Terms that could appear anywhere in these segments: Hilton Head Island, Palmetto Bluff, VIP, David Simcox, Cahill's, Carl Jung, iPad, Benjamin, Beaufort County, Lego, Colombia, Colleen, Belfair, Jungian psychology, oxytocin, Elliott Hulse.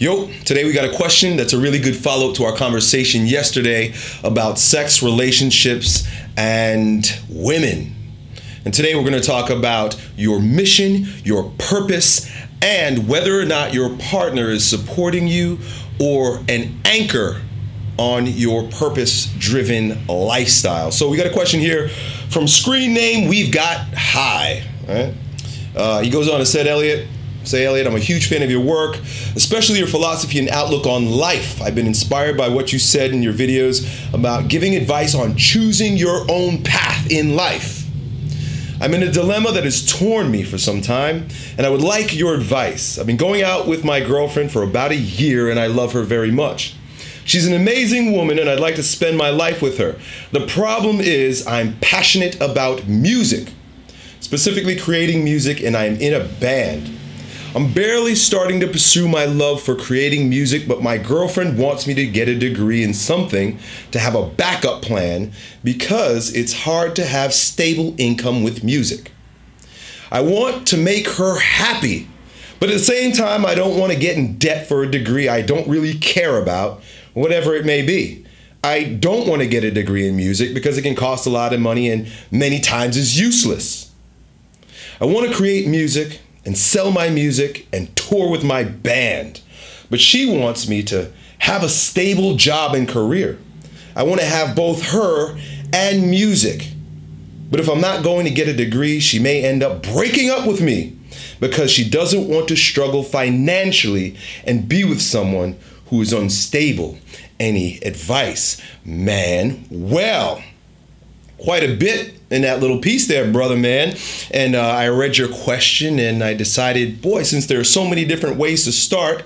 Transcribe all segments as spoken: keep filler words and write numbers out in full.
Yo, today we got a question that's a really good follow-up to our conversation yesterday about sex, relationships, and women. And today we're going to talk about your mission, your purpose, and whether or not your partner is supporting you or an anchor on your purpose-driven lifestyle. So we got a question here from screen name, we've got Hi. All right. Uh, he goes on and said, Elliott, Say, Elliott, I'm a huge fan of your work, especially your philosophy and outlook on life. I've been inspired by what you said in your videos about giving advice on choosing your own path in life. I'm in a dilemma that has torn me for some time, and I would like your advice. I've been going out with my girlfriend for about a year, and I love her very much. She's an amazing woman, and I'd like to spend my life with her. The problem is I'm passionate about music, specifically creating music, and I am in a band. I'm barely starting to pursue my love for creating music, but my girlfriend wants me to get a degree in something to have a backup plan because it's hard to have stable income with music. I want to make her happy, but at the same time, I don't want to get in debt for a degree I don't really care about, whatever it may be. I don't want to get a degree in music because it can cost a lot of money and many times is useless. I want to create music and sell my music and tour with my band. But she wants me to have a stable job and career. I want to have both her and music. But if I'm not going to get a degree, she may end up breaking up with me because she doesn't want to struggle financially and be with someone who is unstable. Any advice, man? Well, quite a bit in that little piece there, brother man. And uh, I read your question and I decided, boy, since there are so many different ways to start,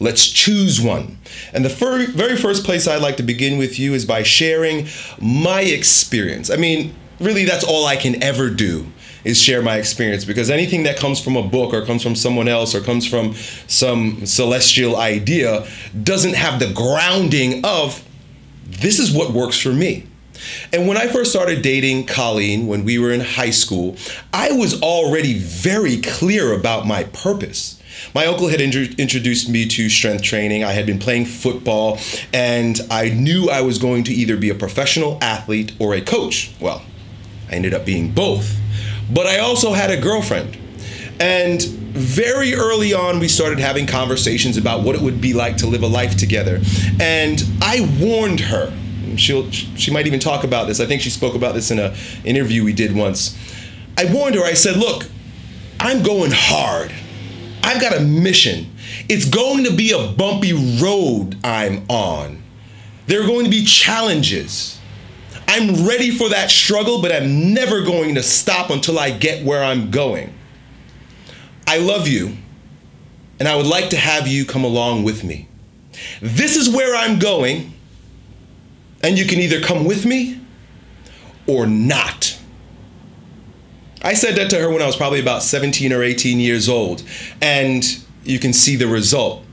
let's choose one. And the fir- very first place I'd like to begin with you is by sharing my experience. I mean, really, that's all I can ever do is share my experience, because anything that comes from a book or comes from someone else or comes from some celestial idea doesn't have the grounding of this is what works for me. And when I first started dating Colleen, when we were in high school, I was already very clear about my purpose. My uncle had introduced me to strength training. I had been playing football, and I knew I was going to either be a professional athlete or a coach. Well, I ended up being both. But I also had a girlfriend. And very early on, we started having conversations about what it would be like to live a life together. And I warned her. She'll, she might even talk about this. I think she spoke about this in an interview we did once. I warned her, I said, look, I'm going hard. I've got a mission. It's going to be a bumpy road I'm on. There are going to be challenges. I'm ready for that struggle, but I'm never going to stop until I get where I'm going. I love you, and I would like to have you come along with me. This is where I'm going. And you can either come with me or not. I said that to her when I was probably about seventeen or eighteen years old, and you can see the result.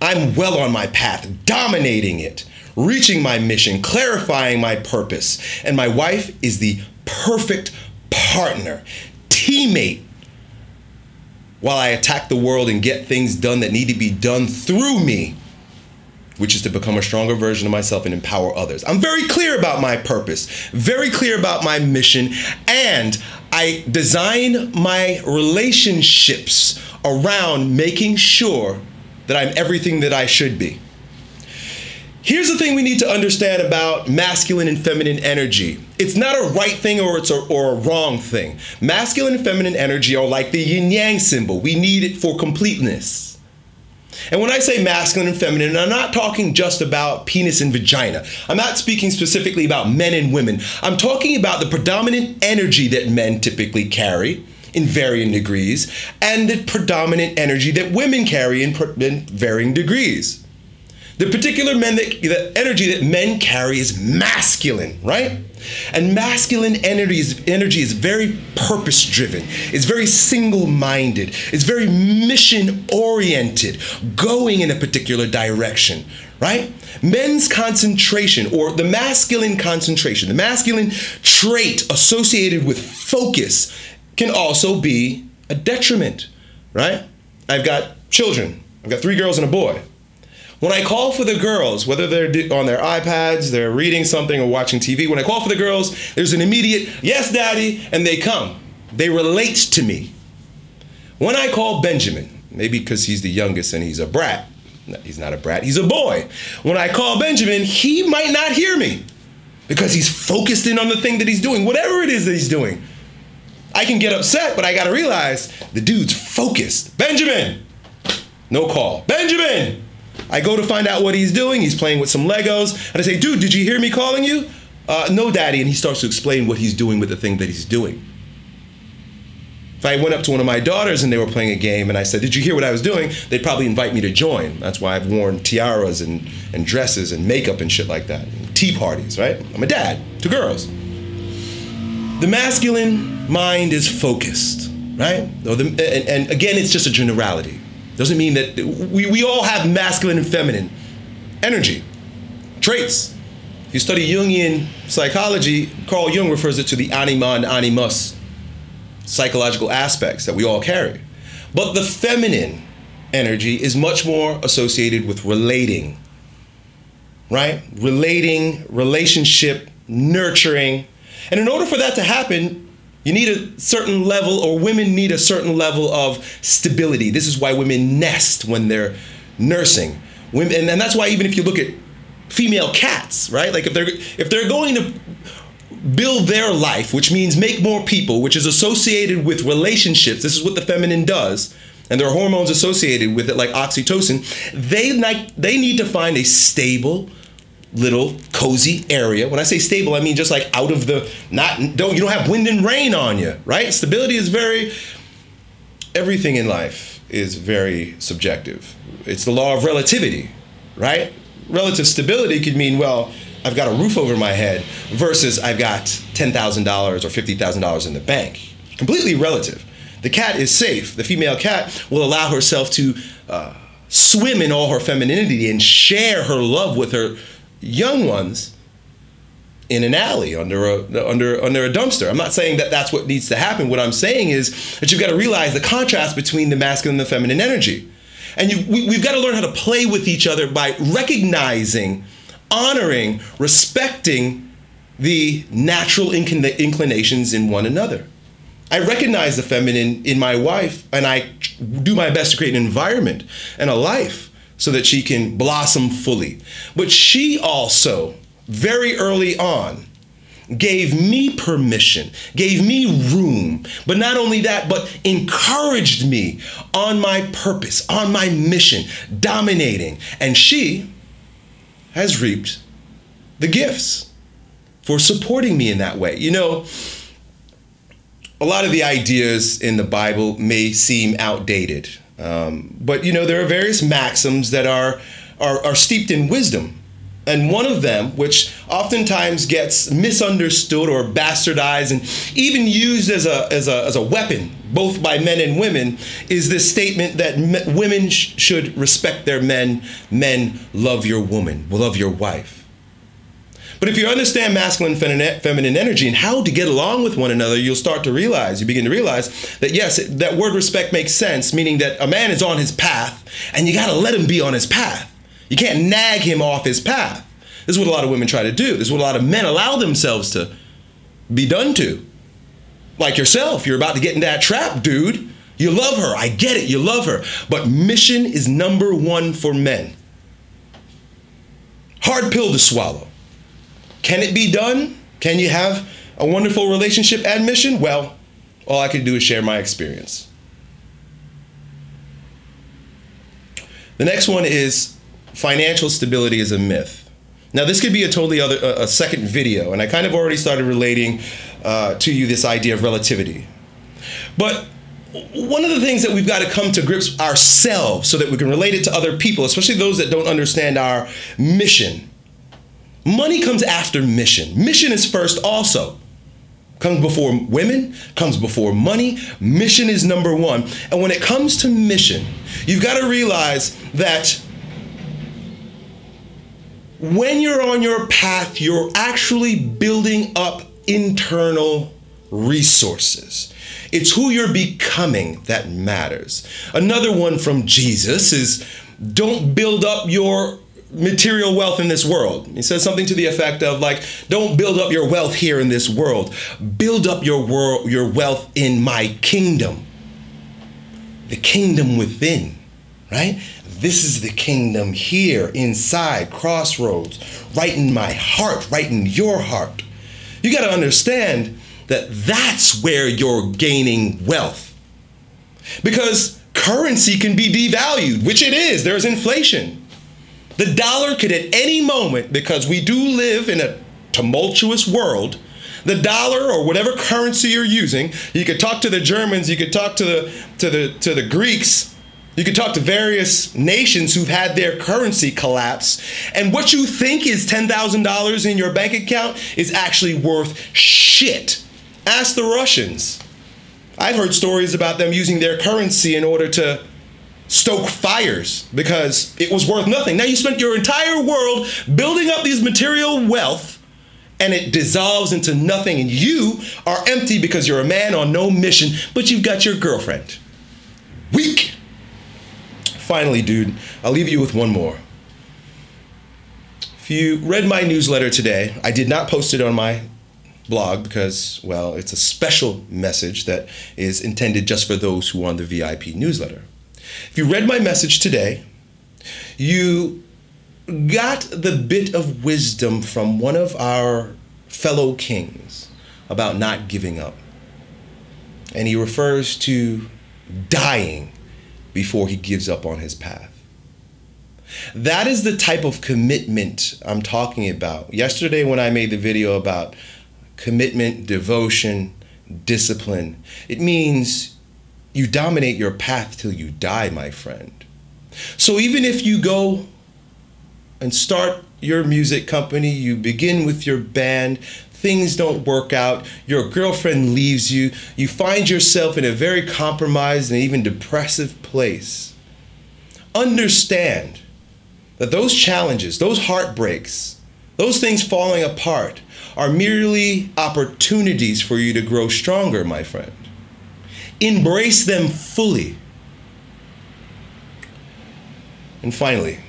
I'm well on my path, dominating it, reaching my mission, clarifying my purpose, and my wife is the perfect partner, teammate, while I attack the world and get things done that need to be done through me, which is to become a stronger version of myself and empower others. I'm very clear about my purpose, very clear about my mission, and I design my relationships around making sure that I'm everything that I should be. Here's the thing we need to understand about masculine and feminine energy. It's not a right thing or it's a, or a wrong thing. Masculine and feminine energy are like the yin-yang symbol. We need it for completeness. And when I say masculine and feminine, I'm not talking just about penis and vagina. I'm not speaking specifically about men and women. I'm talking about the predominant energy that men typically carry in varying degrees and the predominant energy that women carry in, in varying degrees. The particular men that, the energy that men carry is masculine, right? And masculine energy is, energy is very purpose-driven. It's very single-minded. It's very mission-oriented, going in a particular direction, right? Men's concentration, or the masculine concentration, the masculine trait associated with focus can also be a detriment, right? I've got children. I've got three girls and a boy. When I call for the girls, whether they're on their iPads, they're reading something or watching T V, when I call for the girls, there's an immediate, yes, daddy, and they come. They relate to me. When I call Benjamin, maybe because he's the youngest and he's a brat. No, he's not a brat, he's a boy. When I call Benjamin, he might not hear me because he's focused in on the thing that he's doing, whatever it is that he's doing. I can get upset, but I gotta realize the dude's focused. Benjamin, no call. Benjamin, I go to find out what he's doing. He's playing with some Legos. And I say, dude, did you hear me calling you? Uh, no, daddy. And he starts to explain what he's doing with the thing that he's doing. If I went up to one of my daughters and they were playing a game and I said, did you hear what I was doing? They'd probably invite me to join. That's why I've worn tiaras and, and dresses and makeup and shit like that. And tea parties, right? I'm a dad to girls. The masculine mind is focused, right? And, and again, it's just a generality. Doesn't mean that we, we all have masculine and feminine energy, traits. If you study Jungian psychology, Carl Jung refers it to the anima and animus, psychological aspects that we all carry. But the feminine energy is much more associated with relating, right? Relating, relationship, nurturing. And in order for that to happen, you need a certain level, or women need a certain level of stability. This is why women nest when they're nursing. Women, and, and that's why even if you look at female cats, right? Like if they're, if they're going to build their life, which means make more people, which is associated with relationships. This is what the feminine does, and there are hormones associated with it, like oxytocin. They, like, they need to find a stable, little, cozy area. When I say stable, I mean just like out of the, not, don't, you don't have wind and rain on you, right? Stability is very, everything in life is very subjective. It's the law of relativity, right? Relative stability could mean, well, I've got a roof over my head versus I've got ten thousand dollars or fifty thousand dollars in the bank. Completely relative. The cat is safe. The female cat will allow herself to uh, swim in all her femininity and share her love with her young ones in an alley under a, under, under a dumpster. I'm not saying that that's what needs to happen. What I'm saying is that you've got to realize the contrast between the masculine and the feminine energy. And you, we, we've got to learn how to play with each other by recognizing, honoring, respecting the natural inclina- inclinations in one another. I recognize the feminine in my wife, and I do my best to create an environment and a life so that she can blossom fully. But she also, very early on, gave me permission, gave me room, but not only that, but encouraged me on my purpose, on my mission, dominating. And she has reaped the gifts for supporting me in that way. You know, a lot of the ideas in the Bible may seem outdated, um, but you know, there are various maxims that are, are, are steeped in wisdom. And one of them, which oftentimes gets misunderstood or bastardized and even used as a, as a, as a weapon, both by men and women, is this statement that me, women sh should respect their men, men love your woman, love your wife. But if you understand masculine and feminine energy and how to get along with one another, you'll start to realize, you begin to realize that yes, that word respect makes sense, meaning that a man is on his path and you gotta let him be on his path. You can't nag him off his path. This is what a lot of women try to do. This is what a lot of men allow themselves to be done to. Like yourself, you're about to get in that trap, dude. You love her, I get it, you love her. But mission is number one for men. Hard pill to swallow. Can it be done? Can you have a wonderful relationship and mission? Well, all I can do is share my experience. The next one is, financial stability is a myth. Now this could be a totally other, a, a second video, and I kind of already started relating uh, to you this idea of relativity. But one of the things that we've got to come to grips ourselves so that we can relate it to other people, especially those that don't understand our mission. Money comes after mission. Mission is first also. Comes before women, comes before money. Mission is number one. And when it comes to mission, you've got to realize that when you're on your path, you're actually building up internal resources. It's who you're becoming that matters. Another one from Jesus is, don't build up your material wealth in this world. He says something to the effect of, like, don't build up your wealth here in this world. Build up your, wor- your wealth in my kingdom. The kingdom within, right? This is the kingdom here, inside, crossroads, right in my heart, right in your heart. You got to understand that that's where you're gaining wealth. Because currency can be devalued, which it is. There's inflation. The dollar could at any moment, because we do live in a tumultuous world, the dollar or whatever currency you're using, you could talk to the Germans, you could talk to the, to the, to the Greeks, you could talk to various nations who've had their currency collapse, and what you think is ten thousand dollars in your bank account is actually worth shit. Ask the Russians. I've heard stories about them using their currency in order to stoke fires because it was worth nothing. Now you spent your entire world building up these material wealth, and it dissolves into nothing, and you are empty because you're a man on no mission, but you've got your girlfriend. Weak. Finally, dude, I'll leave you with one more. If you read my newsletter today, I did not post it on my blog because, well, it's a special message that is intended just for those who are on the V I P newsletter. If you read my message today, you got the bit of wisdom from one of our fellow kings about not giving up. And he refers to dying before he gives up on his path. That is the type of commitment I'm talking about. Yesterday when I made the video about commitment, devotion, discipline, it means you dominate your path till you die, my friend. So even if you go and start your music company, you begin with your band, things don't work out, your girlfriend leaves you, you find yourself in a very compromised and even depressive place. Understand that those challenges, those heartbreaks, those things falling apart are merely opportunities for you to grow stronger, my friend. Embrace them fully. And finally,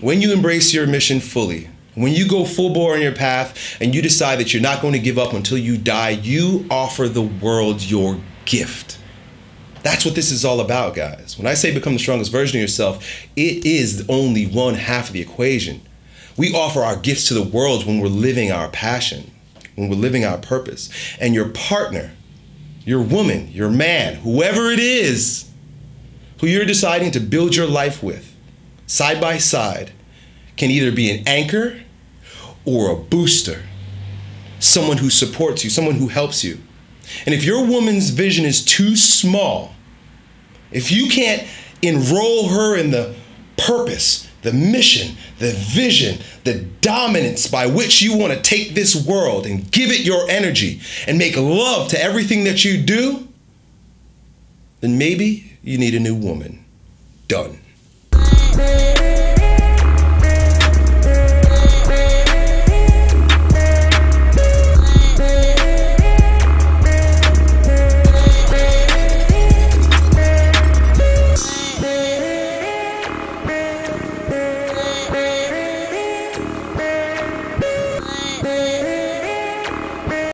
when you embrace your mission fully, when you go full bore on your path and you decide that you're not going to give up until you die, you offer the world your gift. That's what this is all about, guys. When I say become the strongest version of yourself, it is only one half of the equation. We offer our gifts to the world when we're living our passion, when we're living our purpose. And your partner, your woman, your man, whoever it is, who you're deciding to build your life with, side by side, can either be an anchor or a booster, someone who supports you, someone who helps you. And if your woman's vision is too small, if you can't enroll her in the purpose, the mission, the vision, the dominance by which you want to take this world and give it your energy and make love to everything that you do, then maybe you need a new woman. Done.